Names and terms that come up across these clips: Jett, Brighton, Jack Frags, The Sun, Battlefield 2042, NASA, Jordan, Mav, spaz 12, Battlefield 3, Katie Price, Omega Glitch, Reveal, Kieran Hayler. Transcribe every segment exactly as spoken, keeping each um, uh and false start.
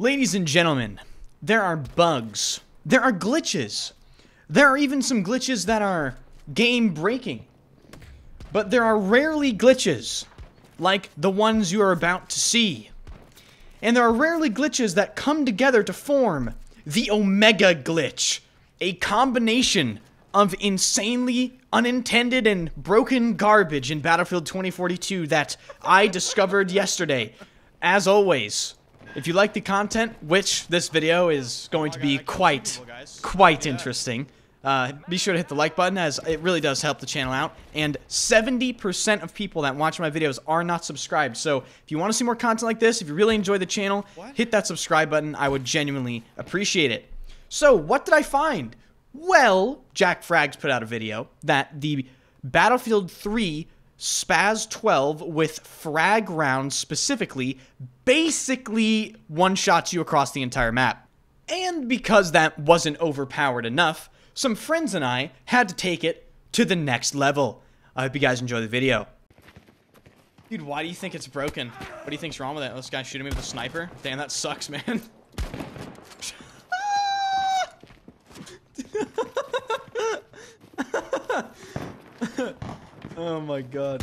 Ladies and gentlemen, there are bugs. There are glitches. There are even some glitches that are game-breaking. But there are rarely glitches like the ones you are about to see. And there are rarely glitches that come together to form the Omega Glitch, a combination of insanely unintended and broken garbage in Battlefield twenty forty-two that I discovered yesterday. As always, if you like the content, which this video is going to be quite, quite interesting, Uh, be sure to hit the like button, as it really does help the channel out, and seventy percent of people that watch my videos are not subscribed, so if you want to see more content like this, if you really enjoy the channel, what? hit that subscribe button. I would genuinely appreciate it. So, what did I find? Well, Jack Frags put out a video that the Battlefield three spaz twelve with frag rounds specifically basically one-shots you across the entire map. And because that wasn't overpowered enough, some friends and I had to take it to the next level. I hope you guys enjoy the video. Dude, why do you think it's broken? What do you think's wrong with it? Oh, this guy shooting me with a sniper? Damn, that sucks, man. Oh my god.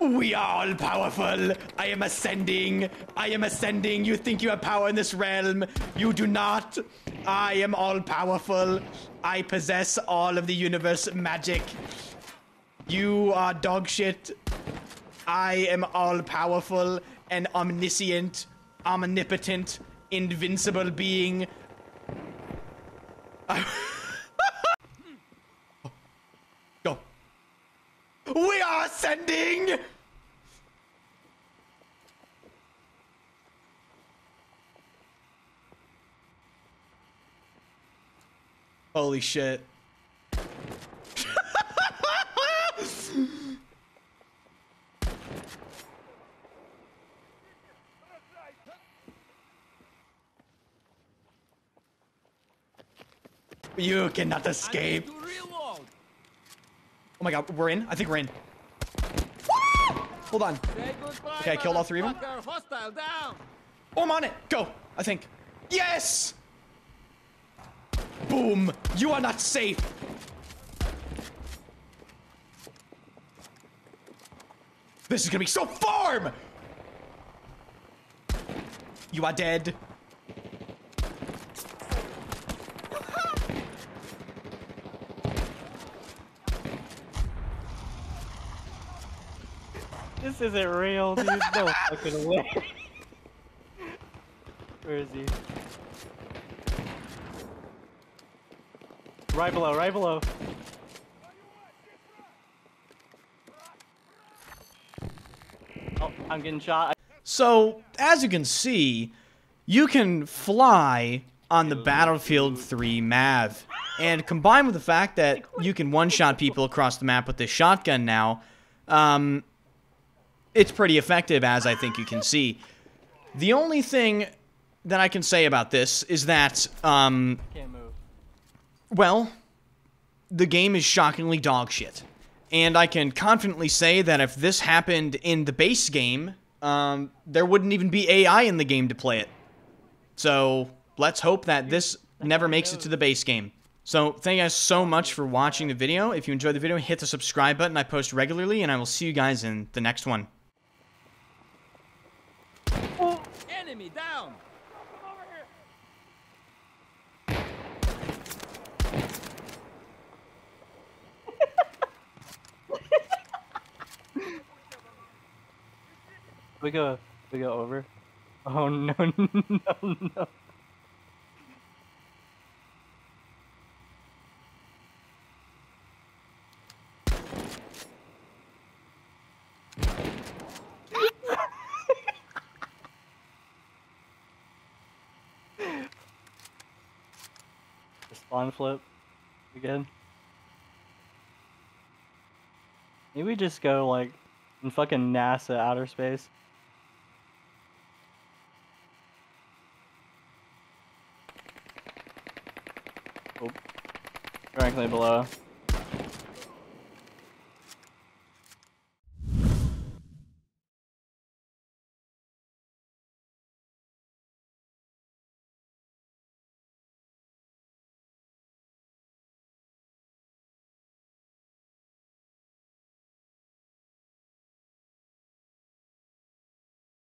We are all powerful. I am ascending. I am ascending. You think you have power in this realm. You do not. I am all powerful. I possess all of the universe magic. You are dog shit. I am all powerful and omniscient, omnipotent, invincible being. I Go. We are ascending! Holy shit. You cannot escape. Oh my god, we're in? I think we're in. Hold on. Okay, I killed all three of them. Oh, I'm on it. Go, I think. Yes! Boom! You are not safe! This is gonna be so farm! You are dead. This isn't real, dude. No fucking way. Where is he? Right below, right below. Oh, I'm getting shot. So, as you can see, you can fly on the Battlefield three Mav. And combined with the fact that you can one-shot people across the map with this shotgun now, um, it's pretty effective, as I think you can see. The only thing that I can say about this is that, um... can't move. Well, the game is shockingly dog shit, and I can confidently say that if this happened in the base game, um, there wouldn't even be A I in the game to play it. So, let's hope that this never makes it to the base game. So, thank you guys so much for watching the video. If you enjoyed the video, hit the subscribe button. I post regularly, and I will see you guys in the next one. Oh. Enemy down! We go, we go over. Oh no, no, no. The spawn flip again. Maybe we just go like in fucking NASA outer space. Directly below.